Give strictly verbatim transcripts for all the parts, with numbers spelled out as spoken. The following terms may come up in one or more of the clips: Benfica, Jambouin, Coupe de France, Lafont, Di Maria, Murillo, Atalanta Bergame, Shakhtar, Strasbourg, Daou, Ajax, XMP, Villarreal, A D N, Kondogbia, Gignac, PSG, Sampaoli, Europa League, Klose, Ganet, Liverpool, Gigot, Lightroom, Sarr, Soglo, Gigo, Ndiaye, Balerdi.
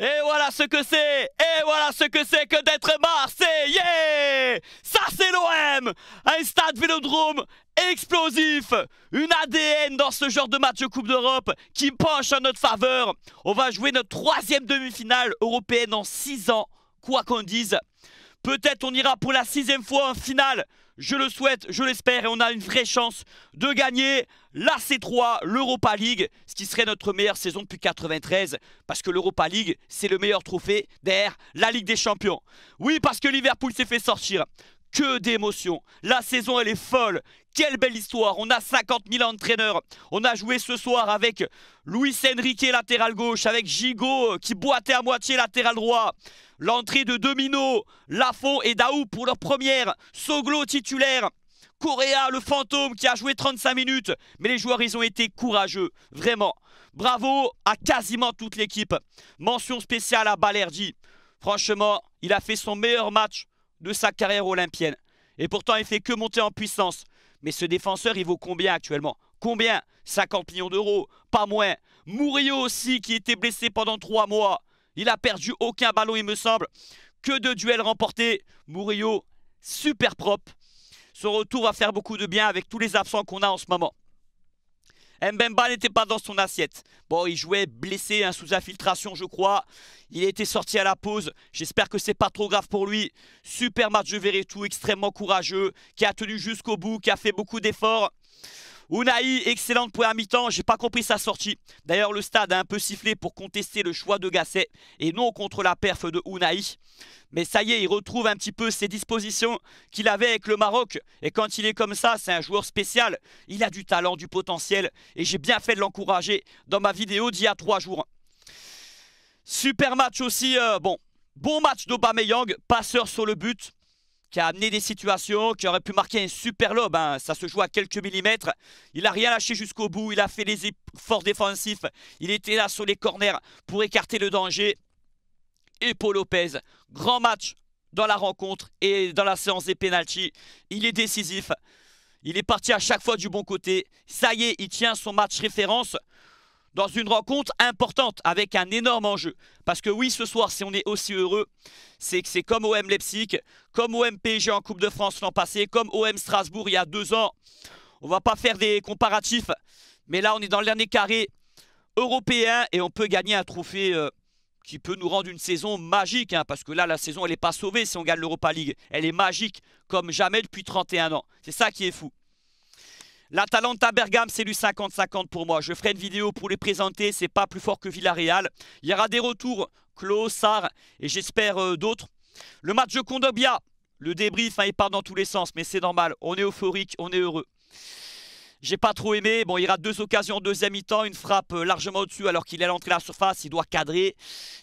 Et voilà ce que c'est, et voilà ce que c'est que d'être Marseillais. Ça c'est l'O M, un stade Vélodrome explosif, une A D N dans ce genre de match de Coupe d'Europe qui penche en notre faveur. On va jouer notre troisième demi-finale européenne en six ans, quoi qu'on dise. Peut-être on ira pour la sixième fois en finale, je le souhaite, je l'espère, et on a une vraie chance de gagner la C trois, l'Europa League, ce qui serait notre meilleure saison depuis quatre-vingt-treize, parce que l'Europa League, c'est le meilleur trophée derrière la Ligue des Champions. Oui, parce que Liverpool s'est fait sortir. Que d'émotions. La saison, elle est folle. Quelle belle histoire. On a cinquante mille entraîneurs. On a joué ce soir avec Luis Enrique, latéral gauche, avec Gigo, qui boitait à moitié latéral droit. L'entrée de Domino, Lafont et Daou pour leur première. Soglo titulaire. Correa, le fantôme, qui a joué trente-cinq minutes. Mais les joueurs, ils ont été courageux. Vraiment. Bravo à quasiment toute l'équipe. Mention spéciale à Balerdi. Franchement, il a fait son meilleur match de sa carrière olympienne. Et pourtant, il ne fait que monter en puissance. Mais ce défenseur, il vaut combien actuellement? Combien? cinquante millions d'euros, pas moins. Murillo aussi, qui était blessé pendant trois mois. Il n'a perdu aucun ballon, il me semble. Que de duels remportés. Murillo, super propre. Son retour va faire beaucoup de bien avec tous les absents qu'on a en ce moment. Mbemba n'était pas dans son assiette. Bon, il jouait blessé, hein, sous infiltration, je crois. Il a été sorti à la pause. J'espère que c'est pas trop grave pour lui. Super match de Veretout, extrêmement courageux, qui a tenu jusqu'au bout, qui a fait beaucoup d'efforts. Ounahi, excellente première mi-temps. J'ai pas compris sa sortie. D'ailleurs, le stade a un peu sifflé pour contester le choix de Gasset et non contre la perf de Ounahi. Mais ça y est, il retrouve un petit peu ses dispositions qu'il avait avec le Maroc. Et quand il est comme ça, c'est un joueur spécial. Il a du talent, du potentiel. Et j'ai bien fait de l'encourager dans ma vidéo d'il y a trois jours. Super match aussi. Euh, bon, bon match d'Aubameyang, passeur sur le but, qui a amené des situations, qui aurait pu marquer un super lob, hein. Ça se joue à quelques millimètres. Il n'a rien lâché jusqu'au bout, il a fait les efforts défensifs, il était là sur les corners pour écarter le danger. Et Polo Lopez, grand match dans la rencontre et dans la séance des pénaltys. Il est décisif, il est parti à chaque fois du bon côté. Ça y est, il tient son match référence dans une rencontre importante avec un énorme enjeu. Parce que oui, ce soir, si on est aussi heureux, c'est que c'est comme O M Leipzig, comme O M P S G en Coupe de France l'an passé, comme O M Strasbourg il y a deux ans. On ne va pas faire des comparatifs, mais là, on est dans le dernier carré européen et on peut gagner un trophée euh, qui peut nous rendre une saison magique. Hein, parce que là, la saison, elle n'est pas sauvée si on gagne l'Europa League. Elle est magique comme jamais depuis trente et un ans. C'est ça qui est fou. L'Atalanta Bergame, c'est du cinquante cinquante pour moi. Je ferai une vidéo pour les présenter. C'est pas plus fort que Villarreal. Il y aura des retours. Klo, Sarr et j'espère euh, d'autres. Le match de Kondogbia. Le débrief, hein, il part dans tous les sens. Mais c'est normal. On est euphorique. On est heureux. J'ai pas trop aimé. Bon, il y aura deux occasions en deuxième mi-temps. Une frappe euh, largement au-dessus alors qu'il est à l'entrée de la surface. Il doit cadrer.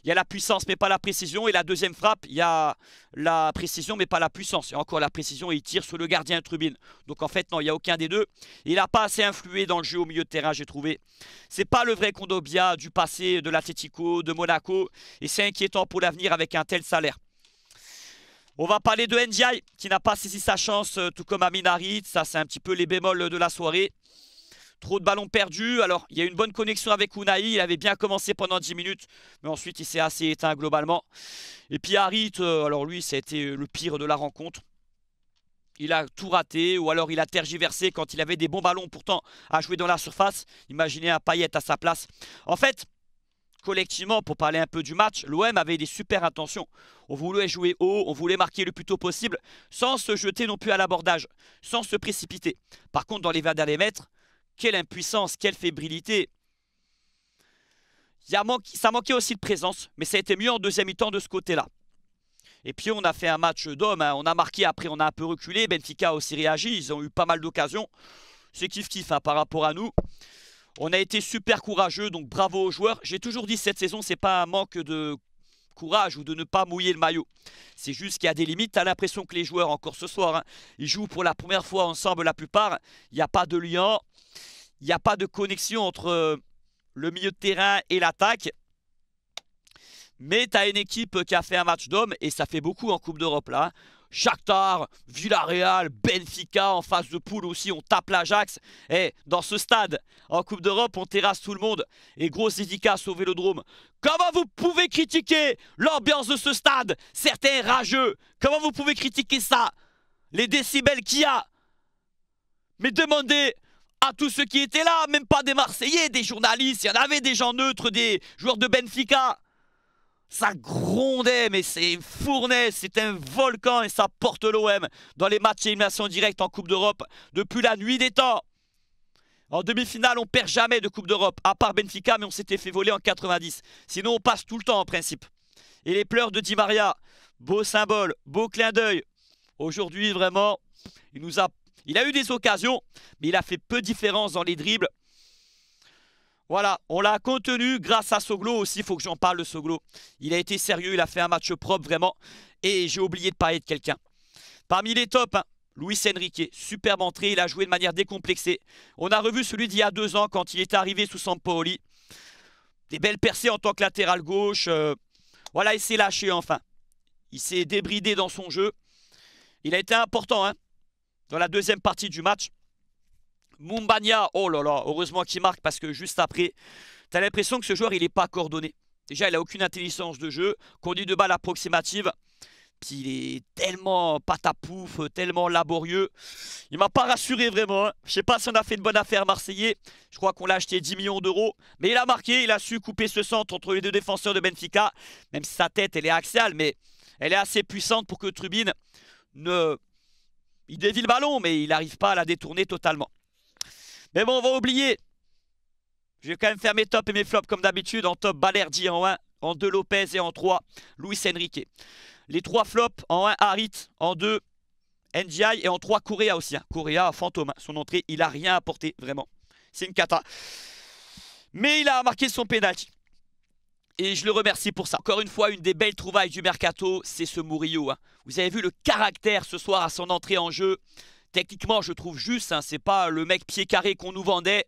Il y a la puissance mais pas la précision. Et la deuxième frappe, il y a la précision mais pas la puissance. Et encore la précision, il tire sur le gardien Trubin. Donc en fait, non, il n'y a aucun des deux. Il n'a pas assez influé dans le jeu au milieu de terrain, j'ai trouvé. C'est pas le vrai Kondogbia du passé, de l'Atletico, de Monaco. Et c'est inquiétant pour l'avenir avec un tel salaire. On va parler de Ndiaye qui n'a pas saisi sa chance, tout comme Amine Harit. Ça, c'est un petit peu les bémols de la soirée. Trop de ballons perdus. Alors, il y a une bonne connexion avec Ounahi. Il avait bien commencé pendant dix minutes, mais ensuite, il s'est assez éteint globalement. Et puis Harit, alors lui, ça a été le pire de la rencontre. Il a tout raté ou alors il a tergiversé quand il avait des bons ballons pourtant à jouer dans la surface. Imaginez un Payet à sa place. En fait, collectivement, pour parler un peu du match, l'O M avait des super intentions. On voulait jouer haut, on voulait marquer le plus tôt possible, sans se jeter non plus à l'abordage, sans se précipiter. Par contre, dans les vingt derniers mètres, quelle impuissance, quelle fébrilité. Il y a manqué, ça manquait aussi de présence, mais ça a été mieux en deuxième mi-temps de ce côté-là. Et puis, on a fait un match d'hommes, hein. On a marqué, après on a un peu reculé. Benfica a aussi réagi, ils ont eu pas mal d'occasions. C'est kiff-kiff hein, par rapport à nous. On a été super courageux, donc bravo aux joueurs. J'ai toujours dit cette saison, c'est pas un manque de courage ou de ne pas mouiller le maillot. C'est juste qu'il y a des limites. T'as l'impression que les joueurs, encore ce soir, hein, ils jouent pour la première fois ensemble la plupart. Il n'y a pas de lien, il n'y a pas de connexion entre euh, le milieu de terrain et l'attaque. Mais t'as une équipe qui a fait un match d'hommes et ça fait beaucoup en Coupe d'Europe là. Shakhtar, Villarreal, Benfica en phase de poule aussi, on tape l'Ajax. Et dans ce stade, en Coupe d'Europe, on terrasse tout le monde. Et grosse dédicace au Vélodrome. Comment vous pouvez critiquer l'ambiance de ce stade? Certains rageux. Comment vous pouvez critiquer ça? Les décibels qu'il y a. Mais demandez à tous ceux qui étaient là, même pas des Marseillais, des journalistes, il y en avait des gens neutres, des joueurs de Benfica. Ça grondait, mais c'est une fournaise, c'est un volcan et ça porte l'O M dans les matchs d'élimination directe en Coupe d'Europe depuis la nuit des temps. En demi-finale, on perd jamais de Coupe d'Europe, à part Benfica, mais on s'était fait voler en quatre-vingt-dix. Sinon, on passe tout le temps en principe. Et les pleurs de Di Maria, beau symbole, beau clin d'œil. Aujourd'hui, vraiment, il nous a... il a eu des occasions, mais il a fait peu de différence dans les dribbles. Voilà, on l'a contenu grâce à Soglo aussi, il faut que j'en parle de Soglo. Il a été sérieux, il a fait un match propre vraiment. Et j'ai oublié de parler de quelqu'un. Parmi les tops, hein, Luis Enrique, superbe entrée, il a joué de manière décomplexée. On a revu celui d'il y a deux ans quand il était arrivé sous Sampaoli. Des belles percées en tant que latéral gauche. Euh, voilà, il s'est lâché enfin. Il s'est débridé dans son jeu. Il a été important, hein. Dans la deuxième partie du match, Moumbagna, oh là là, heureusement qu'il marque parce que juste après, tu as l'impression que ce joueur, il n'est pas coordonné. Déjà, il n'a aucune intelligence de jeu, conduit de balle approximative, puis il est tellement patapouf, tellement laborieux. Il ne m'a pas rassuré vraiment. Hein. Je ne sais pas si on a fait une bonne affaire Marseillais. Je crois qu'on l'a acheté dix millions d'euros. Mais il a marqué, il a su couper ce centre entre les deux défenseurs de Benfica. Même si sa tête, elle est axiale, mais elle est assez puissante pour que Trubin ne... il dévie le ballon, mais il n'arrive pas à la détourner totalement. Mais bon, on va oublier. Je vais quand même faire mes tops et mes flops comme d'habitude. En top, Balerdi en un, en deux, Lopez et en trois, Luis Enrique. Les trois flops, en un, Harit, en deux, Ndiaye et en trois, Correa aussi. Hein. Correa, fantôme. Hein. Son entrée, il n'a rien apporté, vraiment. C'est une cata. Mais il a marqué son pénalty. Et je le remercie pour ça. Encore une fois, une des belles trouvailles du mercato, c'est ce Murillo. Hein. Vous avez vu le caractère ce soir à son entrée en jeu. Techniquement, je trouve juste. Hein, c'est pas le mec pied carré qu'on nous vendait.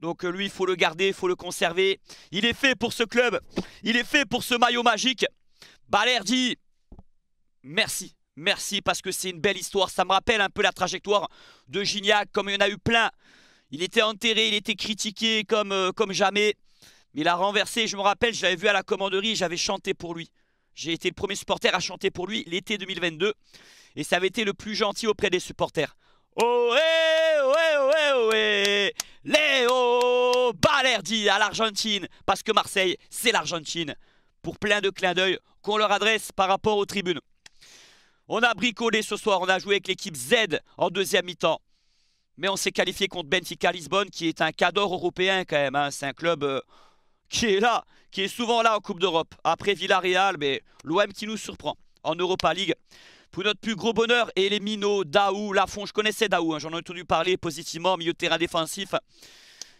Donc lui, il faut le garder, il faut le conserver. Il est fait pour ce club. Il est fait pour ce maillot magique. Balerdi, merci. Merci parce que c'est une belle histoire. Ça me rappelle un peu la trajectoire de Gignac, comme il y en a eu plein. Il était enterré, il était critiqué comme, euh, comme jamais. Mais il a renversé, je me rappelle, je l'avais vu à la commanderie, j'avais chanté pour lui. J'ai été le premier supporter à chanter pour lui l'été deux mille vingt-deux. Et ça avait été le plus gentil auprès des supporters. Ohé, ohé, ohé, ohé, Léo Balerdi à l'Argentine. Parce que Marseille, c'est l'Argentine. Pour plein de clins d'œil qu'on leur adresse par rapport aux tribunes. On a bricolé ce soir, on a joué avec l'équipe Z en deuxième mi-temps. Mais on s'est qualifié contre Benfica Lisbonne, qui est un cador européen quand même. Hein. C'est un club... Euh, qui est là, qui est souvent là en Coupe d'Europe. Après Villarreal, mais l'O M qui nous surprend en Europa League. Pour notre plus gros bonheur, et les minots, Daou, Lafont, je connaissais Daou, hein, j'en ai entendu parler positivement, milieu de terrain défensif.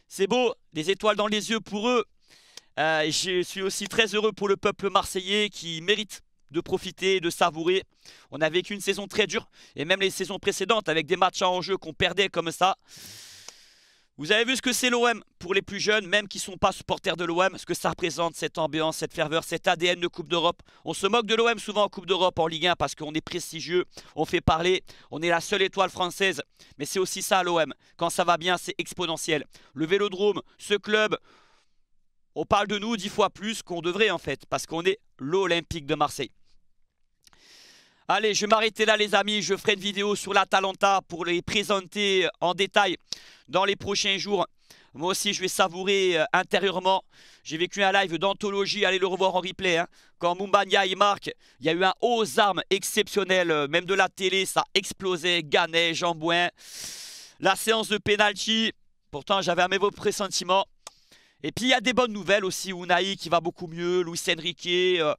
C'est beau, des étoiles dans les yeux pour eux. Euh, je suis aussi très heureux pour le peuple marseillais qui mérite de profiter, de savourer. On a vécu une saison très dure, et même les saisons précédentes, avec des matchs en jeu qu'on perdait comme ça. Vous avez vu ce que c'est l'O M pour les plus jeunes, même qui ne sont pas supporters de l'O M, ce que ça représente, cette ambiance, cette ferveur, cet A D N de Coupe d'Europe. On se moque de l'O M souvent en Coupe d'Europe, en Ligue un, parce qu'on est prestigieux, on fait parler, on est la seule étoile française. Mais c'est aussi ça l'O M, quand ça va bien, c'est exponentiel. Le Vélodrome, ce club, on parle de nous dix fois plus qu'on devrait en fait, parce qu'on est l'Olympique de Marseille. Allez, je vais m'arrêter là les amis, je ferai une vidéo sur l'Atalanta pour les présenter en détail dans les prochains jours. Moi aussi je vais savourer euh, intérieurement, j'ai vécu un live d'anthologie, allez le revoir en replay. Hein. Quand Moumbagna y marque, il y a eu un haut aux armes exceptionnel, euh, même de la télé ça explosait, Ganet, Jambouin. La séance de penalty, pourtant j'avais un mauvais pressentiment. Et puis il y a des bonnes nouvelles aussi, Ounahi qui va beaucoup mieux, Luis Enrique... Euh,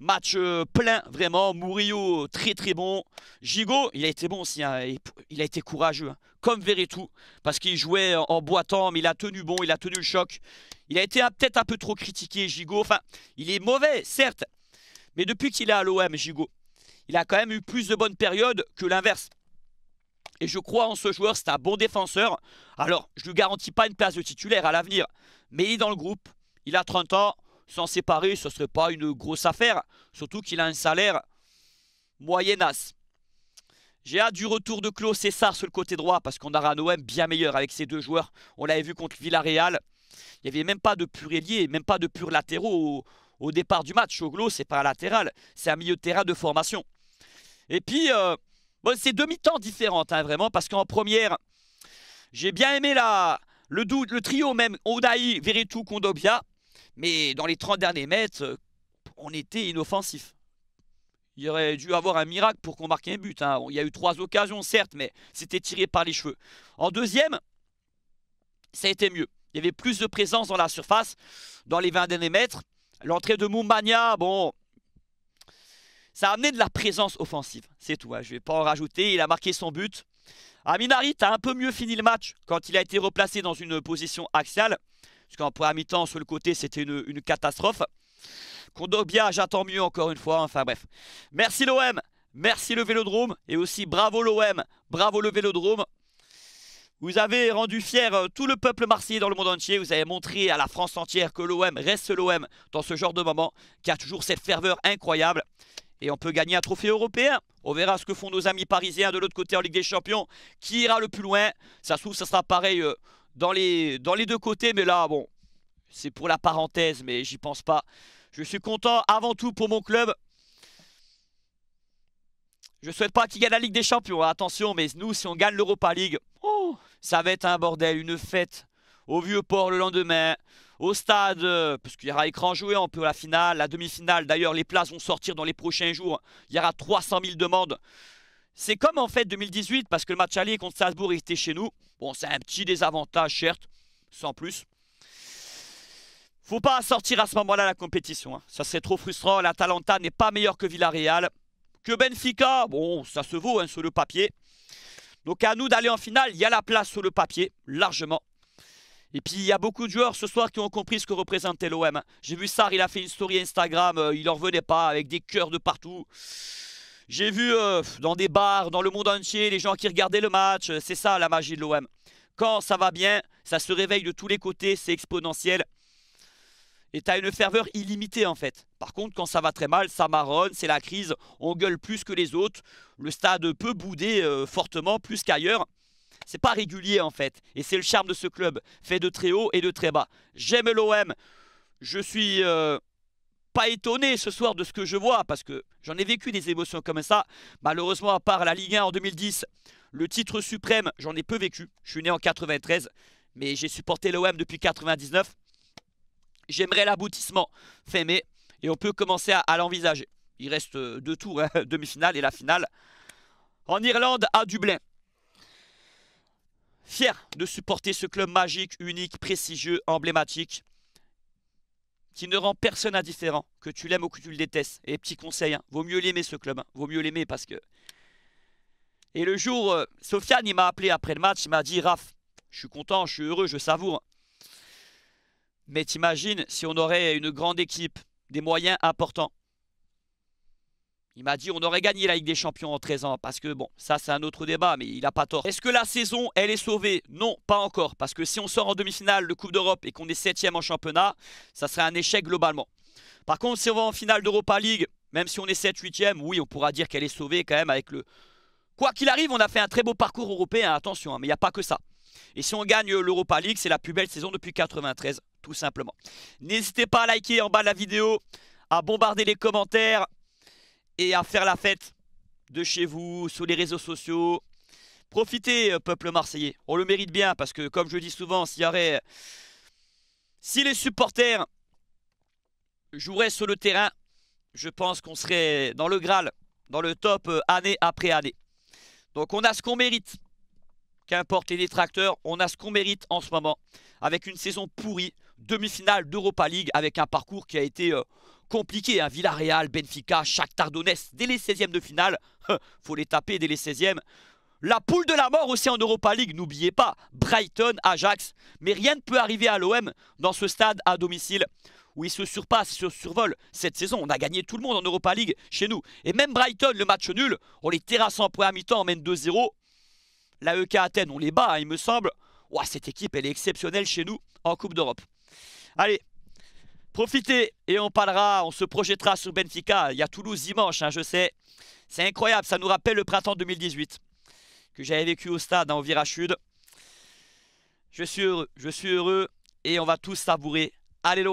match plein, vraiment. Murillo, très très bon. Gigo, il a été bon aussi. Hein. Il a été courageux, hein. Comme Veretout. Parce qu'il jouait en boitant, mais il a tenu bon, il a tenu le choc. Il a été peut-être un peu trop critiqué, Gigot. Enfin, il est mauvais, certes. Mais depuis qu'il est à l'O M, Gigot, il a quand même eu plus de bonnes périodes que l'inverse. Et je crois en ce joueur, c'est un bon défenseur. Alors, je ne lui garantis pas une place de titulaire à l'avenir. Mais il est dans le groupe, il a trente ans. S'en séparer, ce ne serait pas une grosse affaire. Surtout qu'il a un salaire moyennas. J'ai hâte du retour de Klose et Sarr sur le côté droit parce qu'on aura un O M bien meilleur avec ces deux joueurs. On l'avait vu contre Villarreal. Il n'y avait même pas de pur ailier, même pas de pur latéraux au, au départ du match. Soglo, c'est pas un latéral, c'est un milieu de terrain de formation. Et puis, euh, bon, c'est deux mi-temps différentes, hein, vraiment, parce qu'en première, j'ai bien aimé la, le, dou, le trio même, Ounahi, Veretout, Kondogbia. Mais dans les trente derniers mètres, on était inoffensif. Il aurait dû avoir un miracle pour qu'on marque un but. Hein. Il y a eu trois occasions, certes, mais c'était tiré par les cheveux. En deuxième, ça a été mieux. Il y avait plus de présence dans la surface, dans les vingt derniers mètres. L'entrée de Moumbagna, bon, ça a amené de la présence offensive. C'est tout, hein. Je ne vais pas en rajouter. Il a marqué son but. Amine Harit a un peu mieux fini le match quand il a été replacé dans une position axiale. Parce qu'en première mi-temps, sur le côté, c'était une, une catastrophe. Kondogbia, j'attends mieux encore une fois, enfin bref. Merci l'O M, merci le Vélodrome, et aussi bravo l'O M, bravo le Vélodrome. Vous avez rendu fier tout le peuple marseillais dans le monde entier, vous avez montré à la France entière que l'O M reste l'O M dans ce genre de moment, qui a toujours cette ferveur incroyable. Et on peut gagner un trophée européen. On verra ce que font nos amis parisiens de l'autre côté en Ligue des Champions, qui ira le plus loin. Ça se trouve, ça sera pareil dans les, dans les deux côtés, mais là, bon, c'est pour la parenthèse, mais j'y pense pas. Je suis content avant tout pour mon club. Je ne souhaite pas qu'il gagne la Ligue des Champions, hein, attention, mais nous, si on gagne l'Europa League, oh, ça va être un bordel, une fête au Vieux-Port le lendemain, au stade, euh, parce qu'il y aura écran joué, on peut la finale, la demi-finale. D'ailleurs, les places vont sortir dans les prochains jours. Il y aura trois cent mille demandes. C'est comme en fait deux mille dix-huit, parce que le match aller contre Strasbourg était chez nous. Bon, c'est un petit désavantage, certes, sans plus. Faut pas sortir à ce moment-là la compétition. Hein. Ça serait trop frustrant. L'Atalanta n'est pas meilleur que Villarreal. Que Benfica, bon, ça se vaut hein, sur le papier. Donc à nous d'aller en finale. Il y a la place sur le papier, largement. Et puis il y a beaucoup de joueurs ce soir qui ont compris ce que représentait l'O M. J'ai vu Sarr, il a fait une story Instagram. Euh, il n'en revenait pas, avec des cœurs de partout. J'ai vu euh, dans des bars, dans le monde entier, les gens qui regardaient le match. C'est ça la magie de l'O M. Quand ça va bien, ça se réveille de tous les côtés. C'est exponentiel. Et t'as une ferveur illimitée en fait. Par contre, quand ça va très mal, ça marronne, c'est la crise. On gueule plus que les autres. Le stade peut bouder euh, fortement, plus qu'ailleurs. C'est pas régulier en fait. Et c'est le charme de ce club, fait de très haut et de très bas. J'aime l'O M. Je suis euh, pas étonné ce soir de ce que je vois, parce que j'en ai vécu des émotions comme ça. Malheureusement, à part la Ligue un en deux mille dix, le titre suprême, j'en ai peu vécu. Je suis né en quatre-vingt-treize, mais j'ai supporté l'O M depuis quatre-vingt-dix-neuf. J'aimerais l'aboutissement fait mai et on peut commencer à, à l'envisager. Il reste deux tours, hein, demi-finale et la finale en Irlande à Dublin. Fier de supporter ce club magique, unique, prestigieux, emblématique, qui ne rend personne indifférent, que tu l'aimes ou que tu le détestes. Et petit conseil, hein, vaut mieux l'aimer ce club, hein, vaut mieux l'aimer parce que... Et le jour, euh, Sofiane il m'a appelé après le match, il m'a dit « Raph, je suis content, je suis heureux, je savoure. » Mais t'imagines si on aurait une grande équipe, des moyens importants. Il m'a dit on aurait gagné la Ligue des Champions en treize ans. Parce que bon, ça c'est un autre débat, mais il n'a pas tort. Est-ce que la saison, elle est sauvée? Non, pas encore. Parce que si on sort en demi-finale de Coupe d'Europe et qu'on est septième en championnat, ça serait un échec globalement. Par contre, si on va en finale d'Europa League, même si on est septième, huitième, oui, on pourra dire qu'elle est sauvée quand même avec le... Quoi qu'il arrive, on a fait un très beau parcours européen, attention, hein, mais il n'y a pas que ça. Et si on gagne l'Europa League, c'est la plus belle saison depuis quatre-vingt-treize, tout simplement. N'hésitez pas à liker en bas de la vidéo, à bombarder les commentaires et à faire la fête de chez vous, sur les réseaux sociaux. Profitez, peuple marseillais. On le mérite bien parce que, comme je dis souvent, s'il y aurait... Si les supporters joueraient sur le terrain, je pense qu'on serait dans le Graal, dans le top année après année. Donc on a ce qu'on mérite. Qu'importe les détracteurs, on a ce qu'on mérite en ce moment. Avec une saison pourrie, demi-finale d'Europa League, avec un parcours qui a été euh, compliqué. Hein. Villarreal, Benfica, Shakhtar Donetsk, dès les seizièmes de finale. Faut les taper dès les seizièmes. La poule de la mort aussi en Europa League, n'oubliez pas. Brighton, Ajax. Mais rien ne peut arriver à l'O M dans ce stade à domicile où ils se surpassent, se survolent cette saison. On a gagné tout le monde en Europa League chez nous. Et même Brighton, le match nul, on les terrasse en première mi-temps, on mène deux zéro. La E K Athènes, on les bat, hein, il me semble. Ouah, cette équipe, elle est exceptionnelle chez nous en Coupe d'Europe. Allez, Profitez et on parlera, on se projettera sur Benfica. Il y a Toulouse dimanche, hein, je sais. C'est incroyable, ça nous rappelle le printemps deux mille dix-huit que j'avais vécu au stade en virage sud. Je suis heureux, je suis heureux et on va tous savourer. Allez, l'O M.